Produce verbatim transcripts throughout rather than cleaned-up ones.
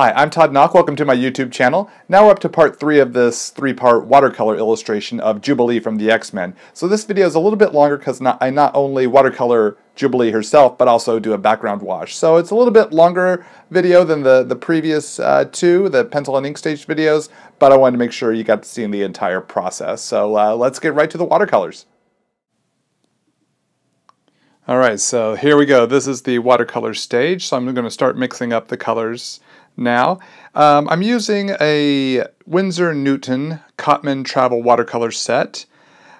Hi, I'm Todd Nauck. Welcome to my YouTube channel. Now we're up to part three of this three-part watercolor illustration of Jubilee from the X-Men. So this video is a little bit longer because not, I not only watercolor Jubilee herself, but also do a background wash. So it's a little bit longer video than the, the previous uh, two, the pencil and ink stage videos, but I wanted to make sure you got to see the entire process. So uh, let's get right to the watercolors. Alright, so here we go. This is the watercolor stage, so I'm going to start mixing up the colors now. Um, I'm using a Winsor Newton Cotman travel watercolor set.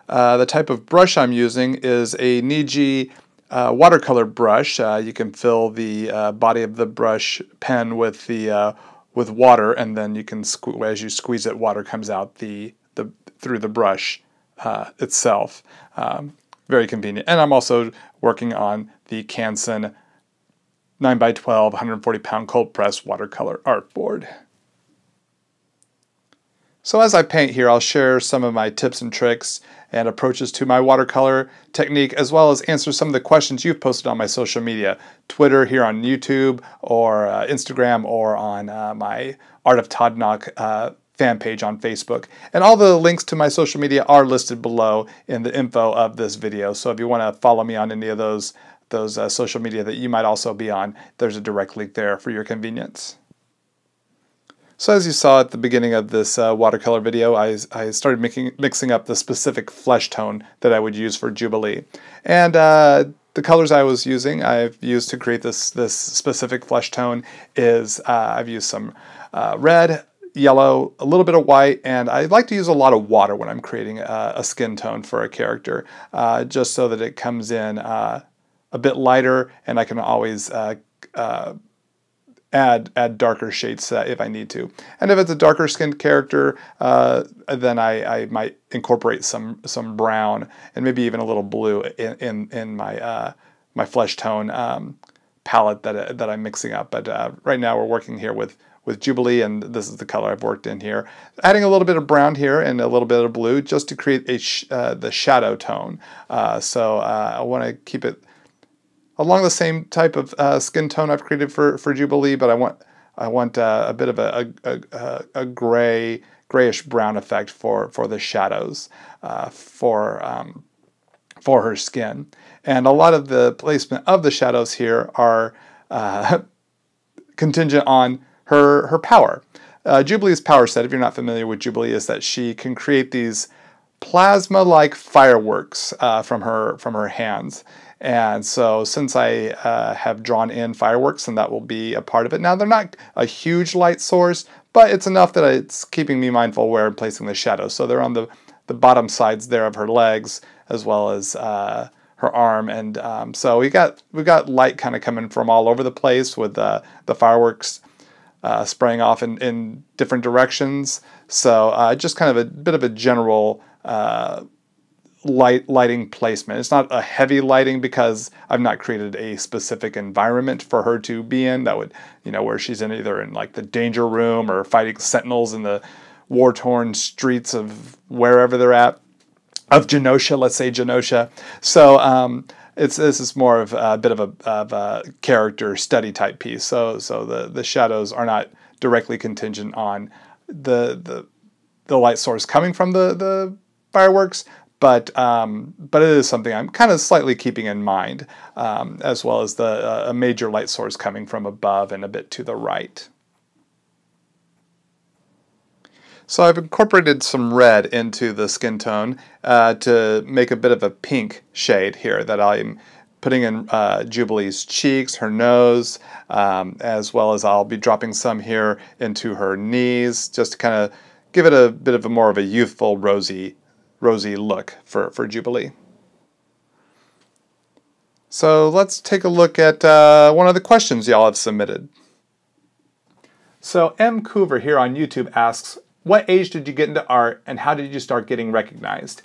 Uh, the type of brush I'm using is a Niji uh, watercolor brush. Uh, you can fill the uh, body of the brush pen with the uh, with water, and then you can as you squeeze it, water comes out the the through the brush uh, itself. Um, very convenient. And I'm also working on the Canson nine by twelve, one hundred forty pound cold press watercolor artboard. So as I paint here, I'll share some of my tips and tricks and approaches to my watercolor technique, as well as answer some of the questions you've posted on my social media, Twitter, here on YouTube, or uh, Instagram, or on uh, my Art of Todd Nauck uh, fan page on Facebook. And all the links to my social media are listed below in the info of this video. So if you want to follow me on any of those those uh, social media that you might also be on, there's a direct link there for your convenience. So as you saw at the beginning of this uh, watercolor video, I, I started making, mixing up the specific flesh tone that I would use for Jubilee. And uh, the colors I was using, I've used to create this, this specific flesh tone is, uh, I've used some uh, red, yellow, a little bit of white, and I like to use a lot of water when I'm creating a, a skin tone for a character, uh, just so that it comes in uh, a bit lighter, and I can always uh, uh, add add darker shades uh, if I need to. And if it's a darker skinned character, uh, then I, I might incorporate some some brown and maybe even a little blue in in, in my uh, my flesh tone um, palette that that I'm mixing up. But uh, right now we're working here with with Jubilee, and this is the color I've worked in here. Adding a little bit of brown here and a little bit of blue just to create a sh uh, the shadow tone. Uh, so uh, I want to keep it along the same type of uh, skin tone I've created for, for Jubilee, but I want I want uh, a bit of a, a, a, a gray, grayish brown effect for, for the shadows uh, for, um, for her skin. And a lot of the placement of the shadows here are uh, contingent on her, her power. Uh, Jubilee's power set, if you're not familiar with Jubilee, is that she can create these plasma-like fireworks uh, from her from her hands. And so since I uh, have drawn in fireworks, and that will be a part of it. Now, they're not a huge light source, but it's enough that it's keeping me mindful where I'm placing the shadows. So they're on the, the bottom sides there of her legs, as well as uh, her arm. And um, so we got, we got light kind of coming from all over the place with uh, the fireworks uh, spraying off in, in different directions. So uh, just kind of a bit of a general uh, light lighting placement. It's not a heavy lighting because I've not created a specific environment for her to be in that would, you know, where she's in either in like the danger room or fighting sentinels in the war-torn streets of wherever they're at, of Genosha, let's say Genosha. So um, it's, this is more of a bit of a, of a character study type piece. So, so the, the shadows are not directly contingent on the, the, the light source coming from the, the fireworks, But, um, but it is something I'm kind of slightly keeping in mind, um, as well as the, uh, a major light source coming from above and a bit to the right. So I've incorporated some red into the skin tone uh, to make a bit of a pink shade here that I'm putting in uh, Jubilee's cheeks, her nose, um, as well as I'll be dropping some here into her knees, just to kind of give it a bit of a more of a youthful, rosy rosy look for, for Jubilee. So let's take a look at uh, one of the questions y'all have submitted. So M. Coover here on YouTube asks, what age did you get into art and how did you start getting recognized?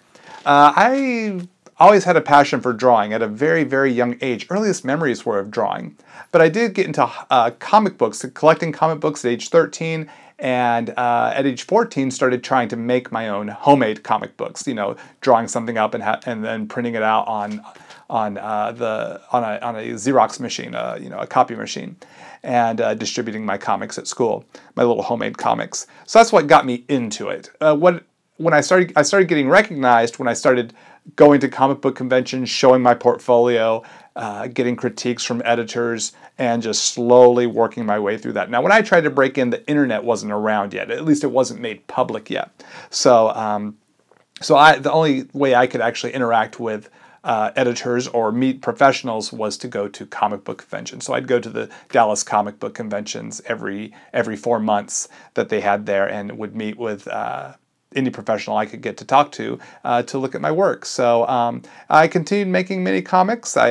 Uh, I I always had a passion for drawing at a very, very young age. Earliest memories were of drawing. But I did get into uh, comic books, collecting comic books at age thirteen, and uh, at age fourteen started trying to make my own homemade comic books, you know, drawing something up and, ha and then printing it out on on uh, the on a, on a Xerox machine, uh, you know, a copy machine, and uh, distributing my comics at school, my little homemade comics. So that's what got me into it. Uh, what when I started, I started getting recognized when I started going to comic book conventions, showing my portfolio, uh, getting critiques from editors, and just slowly working my way through that. Now, when I tried to break in, the internet wasn't around yet. At least it wasn't made public yet. So, um, so I, the only way I could actually interact with Uh, editors or meet professionals was to go to comic book conventions. So I'd go to the Dallas comic book conventions every every four months that they had there, and would meet with uh, any professional I could get to talk to uh, to look at my work. So um, I continued making mini comics I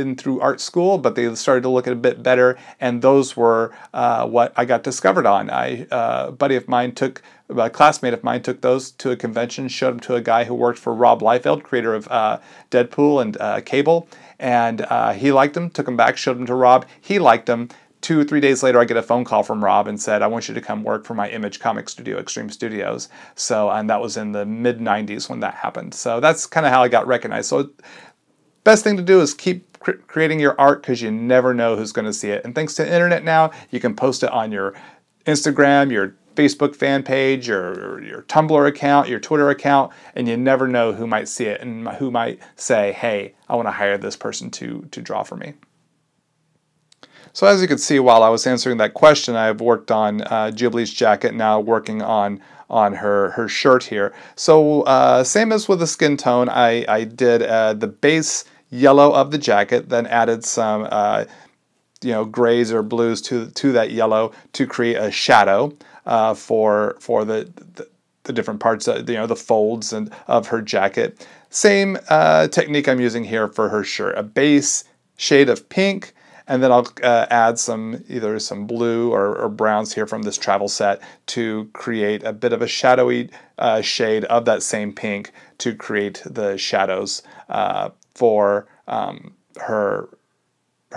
in through art school, but they started to look a bit better, and those were uh, what I got discovered on. I uh, a buddy of mine took. A classmate of mine took those to a convention, showed them to a guy who worked for Rob Liefeld, creator of uh, Deadpool and uh, Cable, and uh, he liked them, took them back, showed them to Rob, he liked them. Two or three days later, I get a phone call from Rob and said, I want you to come work for my image comic studio, Extreme Studios. So, and that was in the mid nineties when that happened. So that's kind of how I got recognized. So best thing to do is keep cr creating your art, because you never know who's going to see it. And thanks to the internet now, you can post it on your Instagram, your Facebook fan page, or your Tumblr account, your Twitter account, and you never know who might see it and who might say, hey, I want to hire this person to, to draw for me. So as you can see, while I was answering that question, I have worked on uh, Jubilee's jacket, now working on on her, her shirt here. So uh, same as with the skin tone, I, I did uh, the base yellow of the jacket, then added some uh, you know, grays or blues to, to that yellow to create a shadow. Uh, for for the, the the different parts, uh, you know, the folds and of her jacket. Same uh, technique I'm using here for her shirt: a base shade of pink, and then I'll uh, add some either some blue or, or browns here from this travel set to create a bit of a shadowy uh, shade of that same pink to create the shadows uh, for um, her.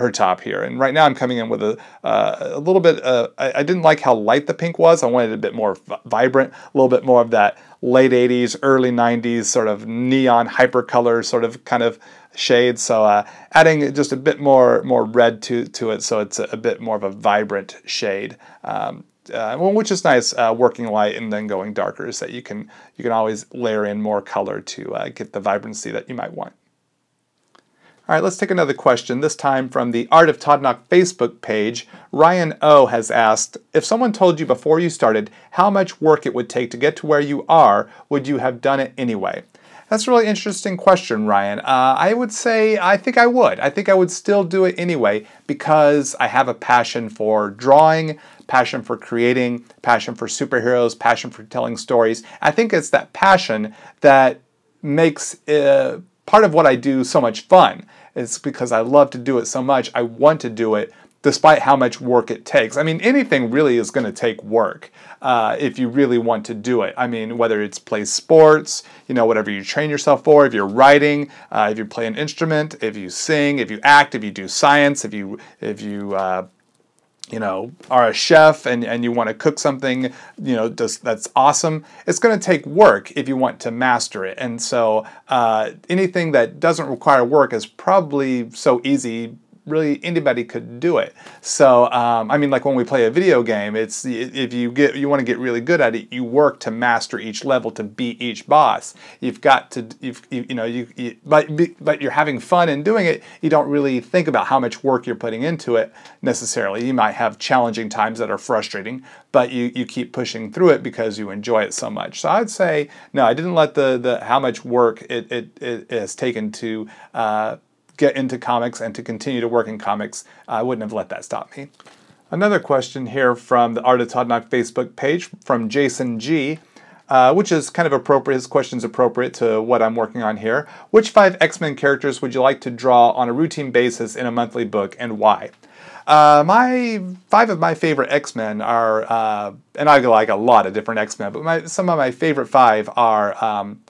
her top here. And right now I'm coming in with a, uh, a little bit, uh, I, I didn't like how light the pink was. I wanted it a bit more vibrant, a little bit more of that late eighties, early nineties sort of neon hypercolor sort of kind of shade. So uh, adding just a bit more more red to, to it, so it's a, a bit more of a vibrant shade. Um, Uh, well, which is nice, uh, working light and then going darker, so that you can, you can always layer in more color to uh, get the vibrancy that you might want. All right, let's take another question, this time from the Art of Todd Nauck Facebook page. Ryan O has asked, if someone told you before you started how much work it would take to get to where you are, would you have done it anyway? That's a really interesting question, Ryan. Uh, I would say I think I would. I think I would still do it anyway, because I have a passion for drawing, passion for creating, passion for superheroes, passion for telling stories. I think it's that passion that makes uh, part of what I do so much fun. It's because I love to do it so much. I want to do it despite how much work it takes. I mean, anything really is going to take work uh, if you really want to do it. I mean, whether it's play sports, you know, whatever you train yourself for, if you're writing, uh, if you play an instrument, if you sing, if you act, if you do science, if you, if you uh, you know, are a chef and, and you want to cook something, you know, just, that's awesome. It's going to take work if you want to master it. And so uh, anything that doesn't require work is probably so easy, really anybody could do it. So, um, I mean, like when we play a video game, it's, if you get, you want to get really good at it, you work to master each level, to beat each boss. You've got to, you've, you, you know, you, you, but, but you're having fun in doing it. You don't really think about how much work you're putting into it necessarily. You might have challenging times that are frustrating, but you, you keep pushing through it because you enjoy it so much. So I'd say, no, I didn't let the, the, how much work it, it, it has taken to, uh, get into comics and to continue to work in comics. I wouldn't have let that stop me. Another question here from the Art of Todd Nauck Facebook page from Jason G, uh, which is kind of appropriate. His question's appropriate to what I'm working on here. Which five X-Men characters would you like to draw on a routine basis in a monthly book, and why? Uh, my five of my favorite X-Men are, uh, and I like a lot of different X-Men, but my, some of my favorite five are um,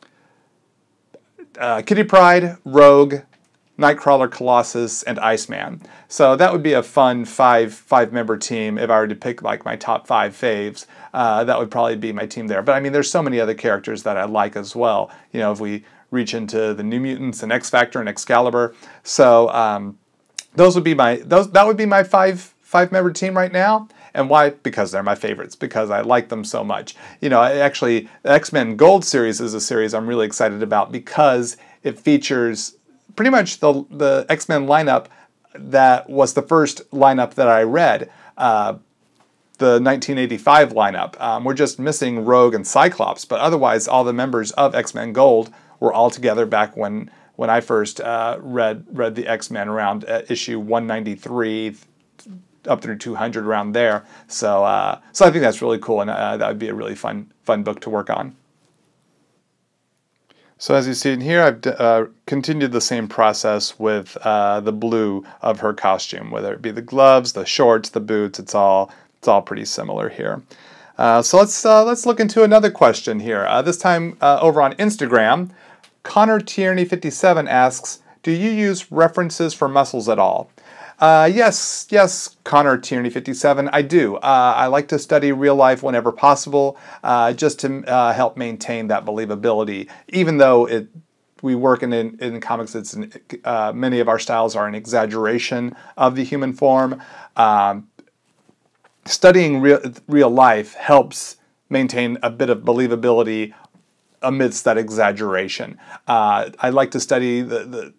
uh, Kitty Pryde, Rogue, Nightcrawler, Colossus, and Iceman. So that would be a fun five, five-member team if I were to pick like my top five faves. Uh, that would probably be my team there. But I mean, there's so many other characters that I like as well. You know, if we reach into the New Mutants and X Factor and Excalibur. So um, those would be my those that would be my five five-member team right now. And why? Because they're my favorites, because I like them so much. You know, I actually, the X-Men Gold series is a series I'm really excited about because it features pretty much the, the X-Men lineup that was the first lineup that I read, uh, the nineteen eighty-five lineup. Um, we're just missing Rogue and Cyclops, but otherwise all the members of X-Men Gold were all together back when, when I first uh, read, read the X-Men around uh, issue one ninety-three up through two hundred, around there. So, uh, so I think that's really cool, and uh, that would be a really fun, fun book to work on. So as you see in here, I've uh, continued the same process with uh, the blue of her costume, whether it be the gloves, the shorts, the boots. It's all it's all pretty similar here. Uh, so let's uh, let's look into another question here. Uh, this time uh, over on Instagram, Connor Tierney fifty-seven asks, "Do you use references for muscles at all?" Uh, yes, yes, Connor Tierney fifty-seven, I do. Uh, I like to study real life whenever possible, uh, just to uh, help maintain that believability. Even though it, we work in, in, in comics, it's an, uh, many of our styles are an exaggeration of the human form. Um, studying real, real life helps maintain a bit of believability amidst that exaggeration. Uh, I like to study the... the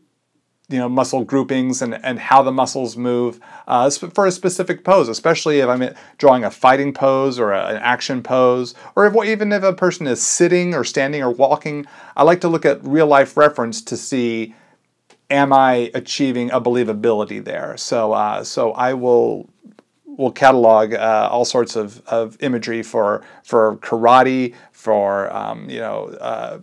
you know, muscle groupings and, and how the muscles move uh, for a specific pose, especially if I'm drawing a fighting pose or a, an action pose, or if, even if a person is sitting or standing or walking. I like to look at real-life reference to see, am I achieving a believability there? So, uh, so I will... We'll catalog uh, all sorts of, of imagery for, for karate, for, um, you know... Uh,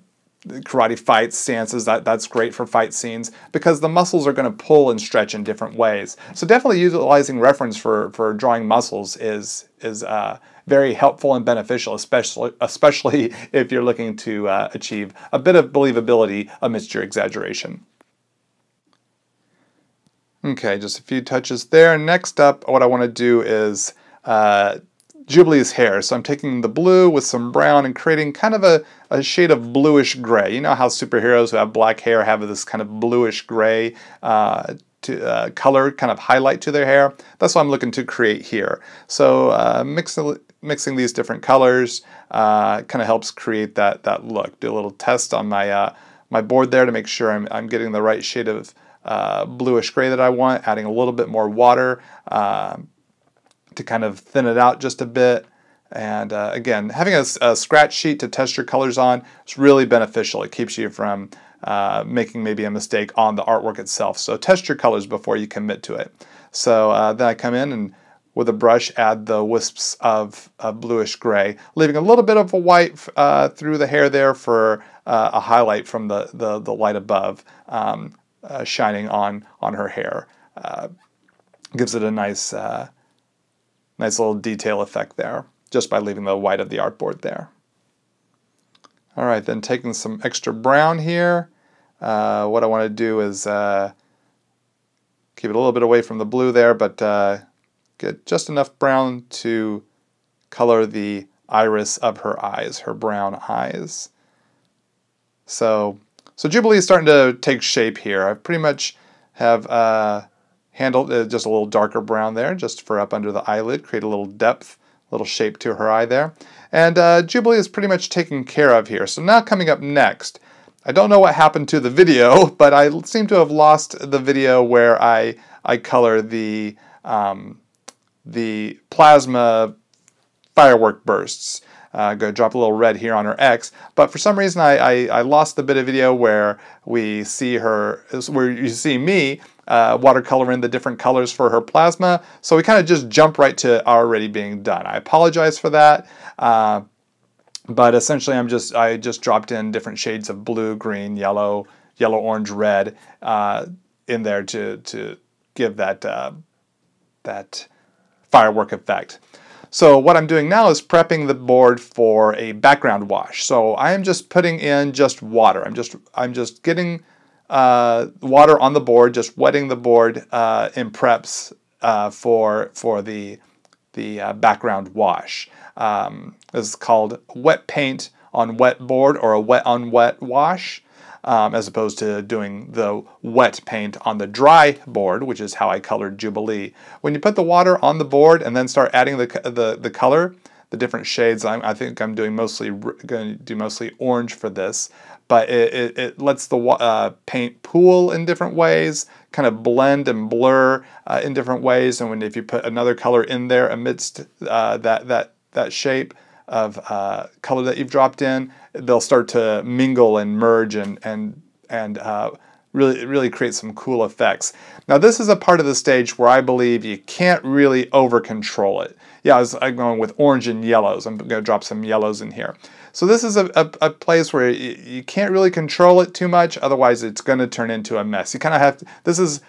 karate fights, stances, that, that's great for fight scenes because the muscles are going to pull and stretch in different ways. So definitely utilizing reference for, for drawing muscles is, is uh, very helpful and beneficial, especially, especially if you're looking to uh, achieve a bit of believability amidst your exaggeration. Okay, just a few touches there. Next up, what I want to do is uh, Jubilee's hair. So I'm taking the blue with some brown and creating kind of a, a shade of bluish gray. You know how superheroes who have black hair have this kind of bluish gray uh, to, uh, color, kind of highlight to their hair? That's what I'm looking to create here. So uh, mix, mixing these different colors uh, kind of helps create that, that look. Do a little test on my, uh, my board there to make sure I'm, I'm getting the right shade of uh, bluish gray that I want, adding a little bit more water. Uh, to kind of thin it out just a bit. And uh, again, having a, a scratch sheet to test your colors on is really beneficial. It keeps you from uh, making maybe a mistake on the artwork itself. So test your colors before you commit to it. So uh, then I come in and with a brush add the wisps of, of bluish gray, leaving a little bit of a white uh, through the hair there for uh, a highlight from the, the, the light above um, uh, shining on, on her hair. Uh, gives it a nice... Uh, Nice little detail effect there, just by leaving the white of the artboard there. All right, then taking some extra brown here. Uh, what I want to do is uh, keep it a little bit away from the blue there, but uh, get just enough brown to color the iris of her eyes, her brown eyes. So, so Jubilee is starting to take shape here. I pretty much have... Uh, handled uh, just a little darker brown there, just for up under the eyelid, create a little depth, a little shape to her eye there. And uh, Jubilee is pretty much taken care of here. So now coming up next, I don't know what happened to the video, but I seem to have lost the video where I, I color the, um, the plasma firework bursts. Uh, go drop a little red here on her X, but for some reason I, I, I lost the bit of video where we see her, where you see me uh, watercolor in the different colors for her plasma. So we kind of just jump right to already being done. I apologize for that, uh, but essentially I'm just I just dropped in different shades of blue, green, yellow, yellow, orange, red uh, in there to to give that uh, that firework effect. So what I'm doing now is prepping the board for a background wash. So I am just putting in just water. I'm just I'm just getting uh, water on the board, just wetting the board uh, in preps uh, for for the the uh, background wash. Um, this is called wet paint on wet board, or a wet on wet wash. Um, as opposed to doing the wet paint on the dry board, which is how I colored Jubilee. When you put the water on the board and then start adding the the, the color, the different shades, I'm, I think I'm doing mostly going to do mostly orange for this, but it, it, it lets the uh, paint pool in different ways, kind of blend and blur uh, in different ways. And when if you put another color in there amidst uh, that that that shape of uh, color that you've dropped in, they'll start to mingle and merge and and and uh, really really create some cool effects. Now this is a part of the stage where I believe you can't really over control it. Yeah, I was, I'm going with orange and yellows. I'm going to drop some yellows in here. So this is a, a, a place where you, you can't really control it too much. Otherwise, it's going to turn into a mess. You kind of have to, this is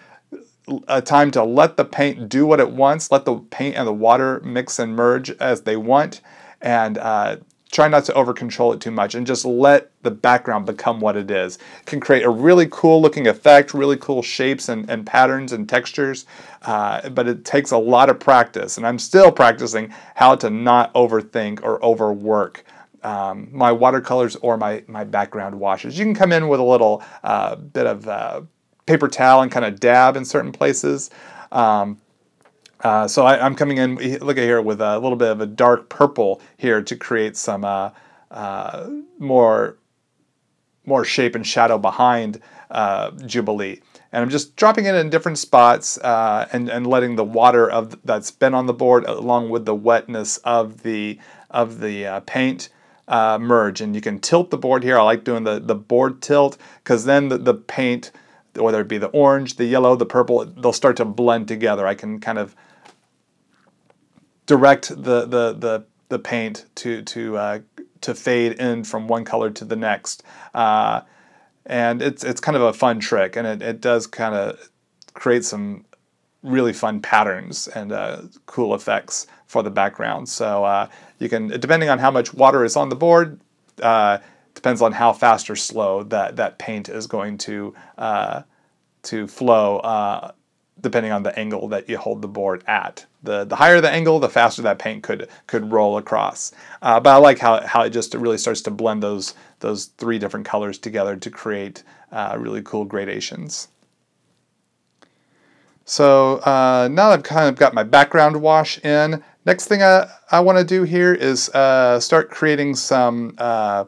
a time to let the paint do what it wants. Let the paint and the water mix and merge as they want. And uh, try not to over control it too much, and just let the background become what it is. It can create a really cool looking effect, really cool shapes and, and patterns and textures, uh, but it takes a lot of practice, and I'm still practicing how to not overthink or overwork um, my watercolors or my, my background washes. You can come in with a little uh, bit of uh, paper towel and kind of dab in certain places. Um, Uh, so I, I'm coming in, look at here, with a little bit of a dark purple here to create some uh, uh, more, more shape and shadow behind uh, Jubilee. And I'm just dropping it in different spots uh, and, and letting the water of that's been on the board, along with the wetness of the, of the uh, paint, uh, merge. And you can tilt the board here. I like doing the, the board tilt, because then the, the paint, whether it be the orange, the yellow, the purple, they'll start to blend together. I can kind of direct the the the, the paint to to uh, to fade in from one color to the next, uh, and it's it's kind of a fun trick, and it, it does kind of create some really fun patterns and uh, cool effects for the background. So uh, you can, depending on how much water is on the board. Uh, Depends on how fast or slow that that paint is going to uh, to flow, uh, depending on the angle that you hold the board at. The the higher the angle, the faster that paint could could roll across. Uh, but I like how how it just really starts to blend those those three different colors together to create uh, really cool gradations. So uh, now that I've kind of got my background wash in, next thing I I want to do here is uh, start creating some. Uh,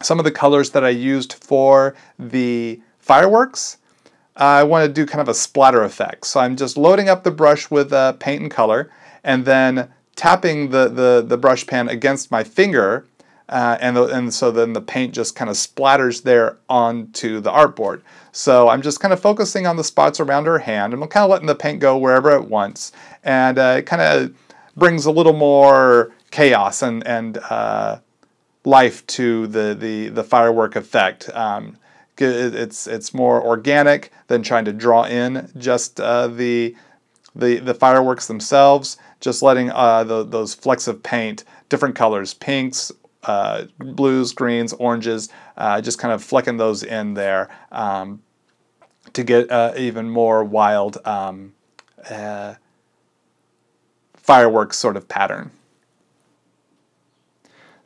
Some of the colors that I used for the fireworks. uh, I want to do kind of a splatter effect. So I'm just loading up the brush with uh, paint and color, and then tapping the, the, the brush pan against my finger, uh, and, the, and so then the paint just kind of splatters there onto the artboard. So I'm just kind of focusing on the spots around her hand, and I'm kind of letting the paint go wherever it wants, and uh, it kind of brings a little more chaos and, and uh, life to the, the, the firework effect. Um, it's, it's more organic than trying to draw in just uh, the, the, the fireworks themselves, just letting uh, the, those flecks of paint, different colors, pinks, uh, blues, greens, oranges, uh, just kind of flecking those in there um, to get uh, even more wild um, uh, fireworks sort of pattern.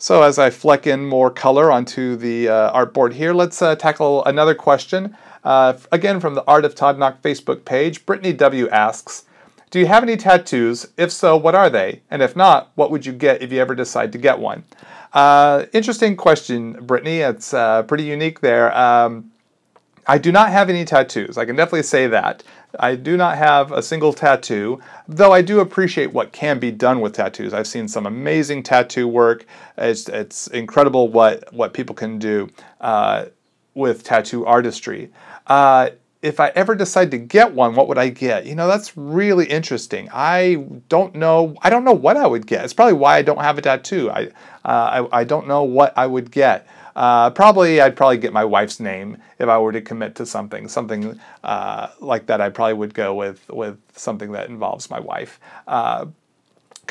So as I fleck in more color onto the uh, artboard here, let's uh, tackle another question. Uh, again, from the Art of Todd Nauck Facebook page, Brittany W. asks, do you have any tattoos? If so, what are they? And if not, what would you get if you ever decide to get one? Uh, interesting question, Brittany. It's uh, pretty unique there. Um, I do not have any tattoos. I can definitely say that. I do not have a single tattoo, though I do appreciate what can be done with tattoos. I've seen some amazing tattoo work. It's, it's incredible what, what people can do uh, with tattoo artistry. Uh, if I ever decide to get one, what would I get? You know, that's really interesting. I don't know. I don't know what I would get. It's probably why I don't have a tattoo. I, uh, I, I don't know what I would get. Uh, probably, I'd probably get my wife's name if I were to commit to something, something uh, like that. I probably would go with with something that involves my wife. Uh,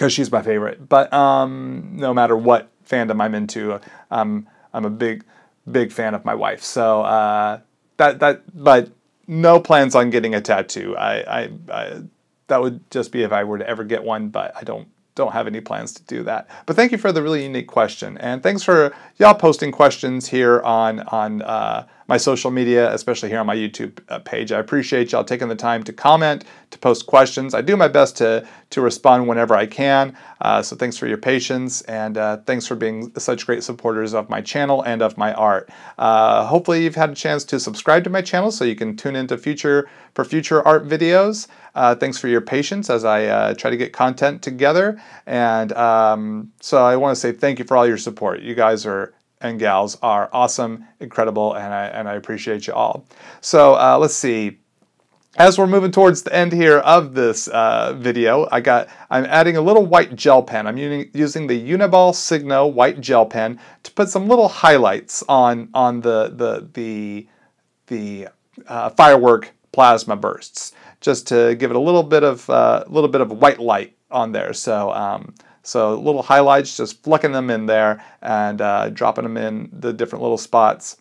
because she's my favorite. But um, no matter what fandom I'm into, um, I'm a big, big fan of my wife. So uh, that that but no plans on getting a tattoo. I, I, I that would just be if I were to ever get one. But I don't. Don't have any plans to do that. But thank you for the really unique question, and thanks for y'all posting questions here on on uh, my social media, especially here on my YouTube page. I appreciate y'all taking the time to comment, to post questions. I do my best to to respond whenever I can. Uh, so thanks for your patience, and uh, thanks for being such great supporters of my channel and of my art. Uh, hopefully, you've had a chance to subscribe to my channel so you can tune into future for future art videos. Uh, thanks for your patience as I uh, try to get content together. And um, so I want to say thank you for all your support. You guys are, and gals are awesome, incredible, and I, and I appreciate you all. So uh, let's see. As we're moving towards the end here of this uh, video, I got, I'm adding a little white gel pen. I'm using the Uni-ball Signo white gel pen to put some little highlights on, on the, the, the, the uh, firework plasma bursts, just to give it a little bit of a uh, little bit of white light on there. So um, so little highlights, just flecking them in there and uh, dropping them in the different little spots.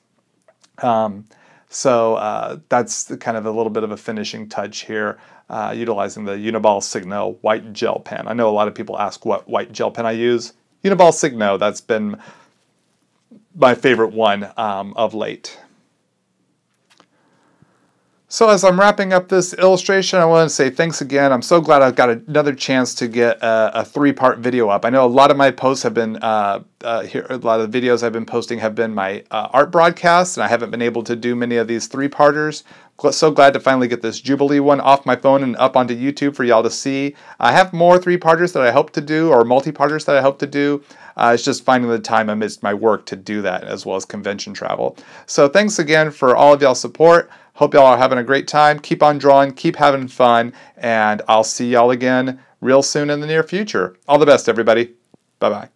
Um, so uh, that's the kind of a little bit of a finishing touch here, uh, utilizing the Uni-ball Signo white gel pen. I know a lot of people ask what white gel pen I use. Uni-ball Signo, that's been my favorite one um, of late. So as I'm wrapping up this illustration, I want to say thanks again. I'm so glad I've got another chance to get a, a three-part video up. I know a lot of my posts have been, uh, uh, here, a lot of the videos I've been posting have been my uh, art broadcasts, and I haven't been able to do many of these three-parters. So glad to finally get this Jubilee one off my phone and up onto YouTube for y'all to see. I have more three-parters that I hope to do, or multi-parters that I hope to do. Uh, it's just finding the time amidst my work to do that, as well as convention travel. So thanks again for all of y'all's support. Hope y'all are having a great time. Keep on drawing, keep having fun, and I'll see y'all again real soon in the near future. All the best, everybody. Bye-bye.